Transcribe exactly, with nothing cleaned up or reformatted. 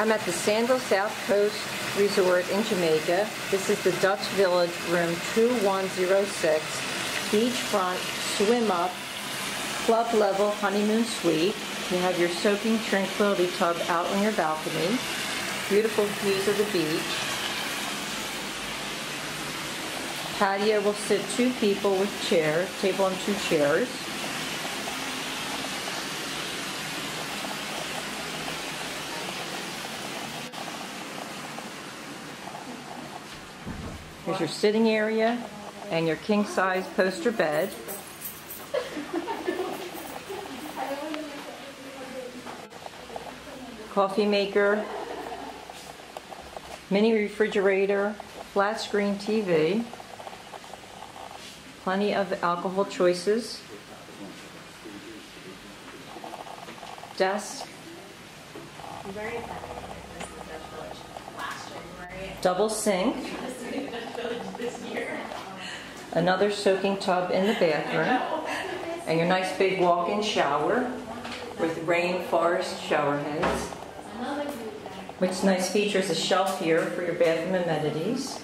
I'm at the Sandals South Coast Resort in Jamaica. This is the Dutch Village, room two one zero six, beachfront, swim up, club level honeymoon suite. You have your soaking tranquility tub out on your balcony. Beautiful views of the beach. Patio will sit two people with chair, table and two chairs. Here's your sitting area and your king-size poster bed. Coffee maker, mini refrigerator, flat screen T V, plenty of alcohol choices, desk, double sink, another soaking tub in the bathroom, and your nice big walk-in shower with rainforest shower heads, which nice features a shelf here for your bathroom amenities.